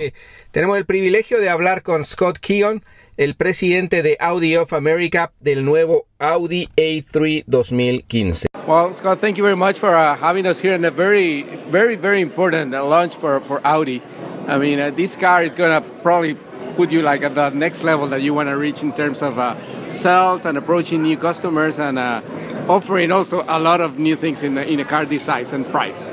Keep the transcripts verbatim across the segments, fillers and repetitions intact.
Eh, tenemos el privilegio de hablar con Scott Keogh, el presidente de Audi of America, del nuevo Audi A three dos mil quince. Well, Scott, thank you very much for uh, having us here in a very, very, very important uh, launch for, for Audi. I mean, uh, this car is going to probably put you like at the next level that you want to reach in terms of uh, sales and approaching new customers and uh, offering also a lot of new things in, the, in a car this size and price.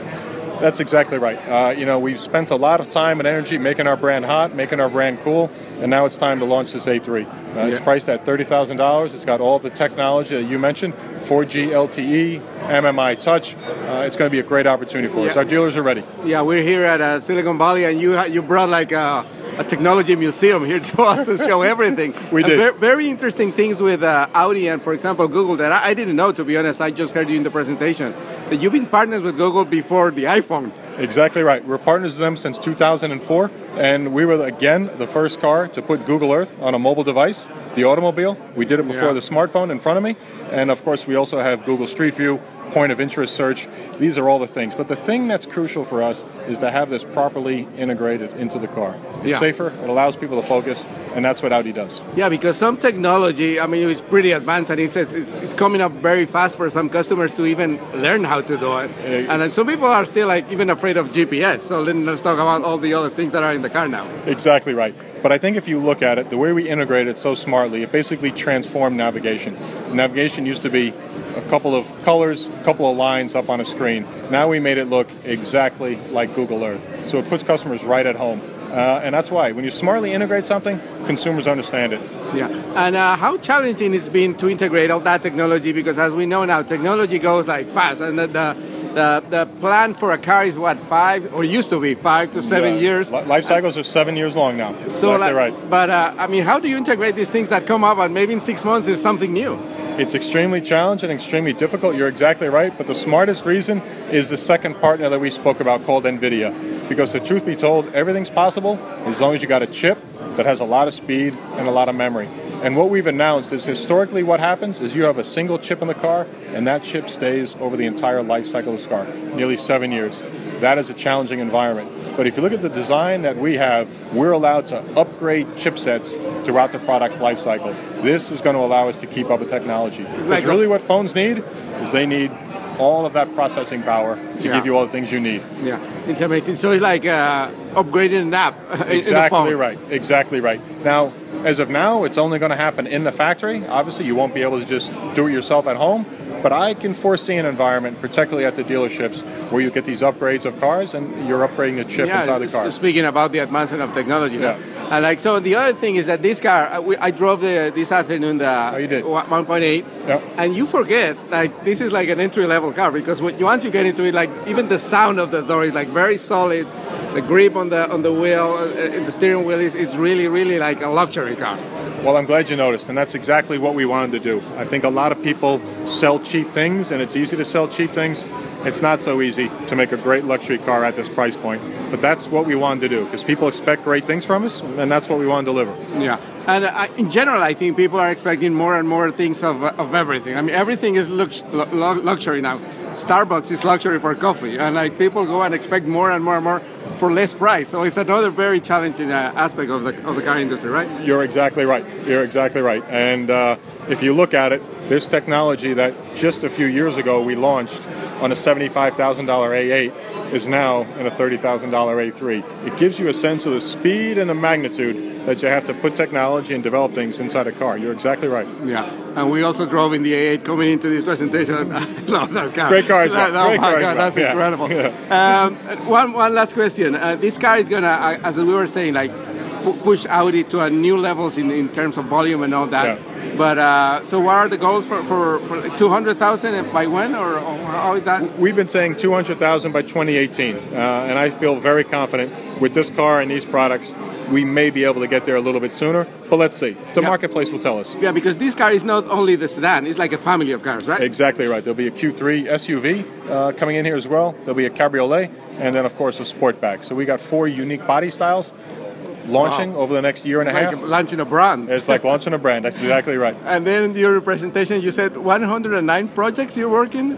That's exactly right. Uh, you know, we've spent a lot of time and energy making our brand hot, making our brand cool, and now it's time to launch this A three. Uh, yeah. It's priced at thirty thousand dollars. It's got all the technology that you mentioned, four G L T E, M M I Touch. Uh, it's going to be a great opportunity for yeah. us. Our dealers are ready. Yeah, we're here at uh, Silicon Valley, and you you brought like a, a technology museum here to us to show everything. We and did. Ver very interesting things with uh, Audi and, for example, Google that I, I didn't know, to be honest. I just heard you in the presentation. That you've been partners with Google before the iPhone. Exactly right. We're partners with them since two thousand four, and we were, again, the first car to put Google Earth on a mobile device, the automobile. We did it before yeah. the smartphone in front of me. And, of course, we also have Google Street View, point of interest search. These are all the things. But the thing that's crucial for us is to have this properly integrated into the car. It's yeah. safer, it allows people to focus, and that's what Audi does. Yeah, because some technology, I mean, it's pretty advanced, and it's, it's, it's coming up very fast for some customers to even learn how to do it. It's, and some people are still, like, even afraid of G P S. So let's talk about all the other things that are in the car now. Exactly right. But I think if you look at it, the way we integrate it so smartly, it basically transformed navigation. Navigation used to be a couple of colors, a couple of lines up on a screen. Now we made it look exactly like Google Earth. So it puts customers right at home. Uh, and that's why, when you smartly integrate something, consumers understand it. Yeah. And uh, how challenging it's been to integrate all that technology? Because as we know now, technology goes like fast. And the, the The, the plan for a car is what, five, or used to be five to seven yeah. years. Life cycles are seven years long now. So, like, right. But uh, I mean, how do you integrate these things that come up and maybe in six months is something new? It's extremely challenging, extremely difficult. You're exactly right. But the smartest reason is the second partner that we spoke about called NVIDIA. Because the truth be told, everything's possible as long as you got a chip that has a lot of speed and a lot of memory. And what we've announced is historically what happens is you have a single chip in the car, and that chip stays over the entire life cycle of the car, nearly seven years. That is a challenging environment. But if you look at the design that we have, we're allowed to upgrade chipsets throughout the product's life cycle. This is going to allow us to keep up with technology. Because really what phones need is they need all of that processing power to yeah. give you all the things you need. Yeah, it's amazing. So it's like uh, upgrading an app exactly in the phone. Right, exactly right. Now, as of now, it's only going to happen in the factory. Obviously, you won't be able to just do it yourself at home. But I can foresee an environment, particularly at the dealerships, where you get these upgrades of cars and you're upgrading the chip yeah, inside the car. Speaking about the advancement of technology. Yeah. Right? And like, so the other thing is that this car, I, I drove the, this afternoon the oh, you did. one point eight, yeah. and you forget like this is like an entry-level car because when, once you get into it, like even the sound of the door is like very solid. The grip on the on the wheel, uh, the steering wheel is, is really, really like a luxury car. Well, I'm glad you noticed, and that's exactly what we wanted to do. I think a lot of people sell cheap things, and it's easy to sell cheap things. It's not so easy to make a great luxury car at this price point. But that's what we wanted to do, because people expect great things from us, and that's what we want to deliver. Yeah. And uh, in general, I think people are expecting more and more things of, of everything. I mean, everything is lux lu luxury now. Starbucks is luxury for coffee, and like people go and expect more and more and more for less price. So it's another very challenging uh, aspect of the, of the car industry, right? You're exactly right. You're exactly right. And uh, if you look at it, there's technology that just a few years ago we launched on a seventy-five thousand dollar A eight is now in a thirty thousand dollar A three. It gives you a sense of the speed and the magnitude that you have to put technology and develop things inside a car. You're exactly right. Yeah. And we also drove in the A eight coming into this presentation. I love that car. Great car as well. Oh, Great my car God, that's yeah. incredible. Yeah. Um, one, one last question. Uh, this car is going to, uh, as we were saying, like pu push Audi to a new levels in, in terms of volume and all that. Yeah. But uh, so what are the goals for, for, for two hundred thousand by when? Or, or how is that? We've been saying two hundred thousand by twenty eighteen. Uh, and I feel very confident with this car and these products we may be able to get there a little bit sooner, but let's see. The yeah. marketplace will tell us. Yeah, because this car is not only the sedan, it's like a family of cars, right? Exactly right. There'll be a Q three S U V uh, coming in here as well. There'll be a cabriolet, and then, of course, a Sportback. So we got four unique body styles launching wow. over the next year and a like half. Like launching a brand. It's like launching a brand. That's exactly right. And then your presentation, you said one hundred nine projects you're working?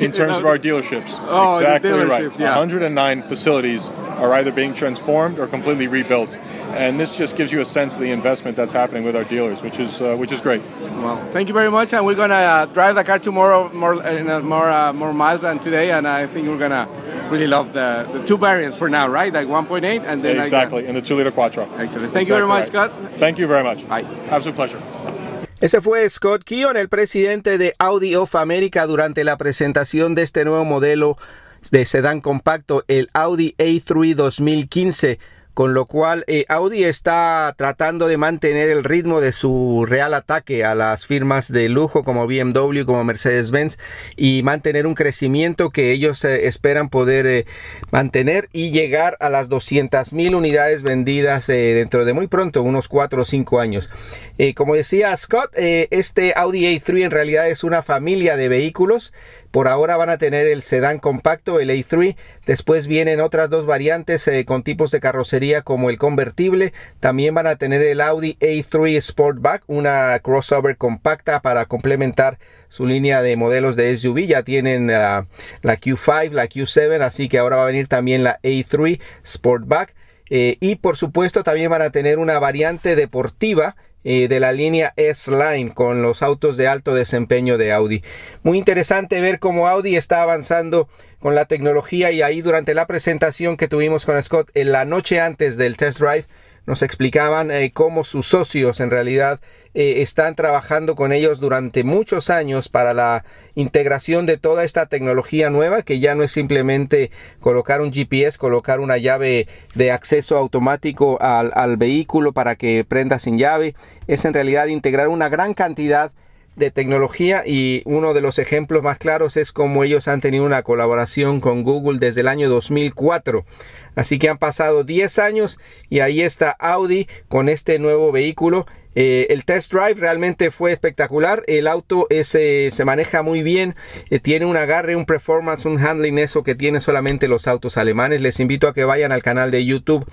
In terms of our dealerships. Oh, exactly the dealerships, right. Yeah. one hundred nine facilities are either being transformed or completely rebuilt. And this just gives you a sense of the investment that's happening with our dealers, which is uh, which is great. Well, thank you very much, and we're gonna uh, drive the car tomorrow more uh, more uh, more miles than today, and I think we're gonna really love the, the two variants for now, right? Like one point eight and then yeah, exactly, like, uh, and the two liter Quattro. Excellent. Thank exactly you very much, right. Scott. Thank you very much. Bye. Absolute pleasure. Ese fue Scott Keogh, el presidente de Audi of America, durante la presentación de este nuevo modelo de sedán compacto, el Audi A tres dos mil quince. Con lo cual eh, Audi está tratando de mantener el ritmo de su real ataque a las firmas de lujo como B M W, como Mercedes-Benz, y mantener un crecimiento que ellos eh, esperan poder eh, mantener y llegar a las doscientas mil unidades vendidas eh, dentro de muy pronto, unos cuatro o cinco años. Eh, como decía Scott, eh, este Audi A tres en realidad es una familia de vehículos. Por ahora van a tener el sedán compacto, el A tres. Después vienen otras dos variantes eh, con tipos de carrocería como el convertible. También van a tener el Audi A tres Sportback, una crossover compacta para complementar su línea de modelos de S U V. Ya tienen uh, la Q cinco, la Q siete, así que ahora va a venir también la A tres Sportback. Eh, y por supuesto también van a tener una variante deportiva de la línea S-Line con los autos de alto desempeño de Audi. Muy interesante ver cómo Audi está avanzando con la tecnología, y ahí durante la presentación que tuvimos con Scott en la noche antes del test drive nos explicaban eh, cómo sus socios en realidad eh, están trabajando con ellos durante muchos años para la integración de toda esta tecnología nueva, que ya no es simplemente colocar un G P S, colocar una llave de acceso automático al, al vehículo para que prenda sin llave. Es en realidad integrar una gran cantidad de tecnología, y uno de los ejemplos más claros es cómo ellos han tenido una colaboración con Google desde el año dos mil cuatro. Así que han pasado diez años y ahí está Audi con este nuevo vehículo. Eh, el test drive realmente fue espectacular. El auto es, eh, se maneja muy bien, eh, tiene un agarre, un performance, un handling, eso que tienen solamente los autos alemanes. Les invito a que vayan al canal de YouTube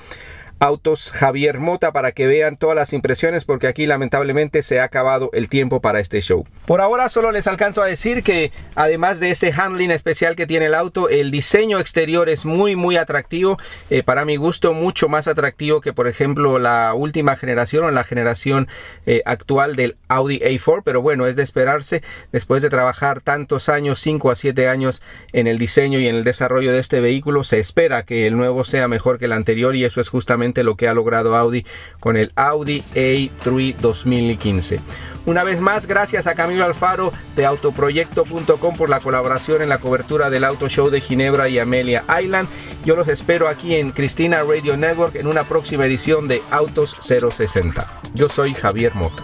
Autos Javier Mota para que vean todas las impresiones, porque aquí lamentablemente se ha acabado el tiempo para este show. Por ahora solo les alcanzo a decir que además de ese handling especial que tiene el auto, el diseño exterior es muy muy atractivo, eh, para mi gusto mucho más atractivo que por ejemplo la última generación o la generación eh, actual del Audi A cuatro, pero bueno, es de esperarse después de trabajar tantos años, cinco a siete años, en el diseño y en el desarrollo de este vehículo. Se espera que el nuevo sea mejor que el anterior, y eso es justamente lo que ha logrado Audi con el Audi A tres dos mil quince. Una vez más, gracias a Camilo Alfaro de autoproyecto punto com por la colaboración en la cobertura del Auto Show de Ginebra y Amelia Island. Yo los espero aquí en Cristina Radio Network en una próxima edición de Autos cero sesenta. Yo soy Javier Mota.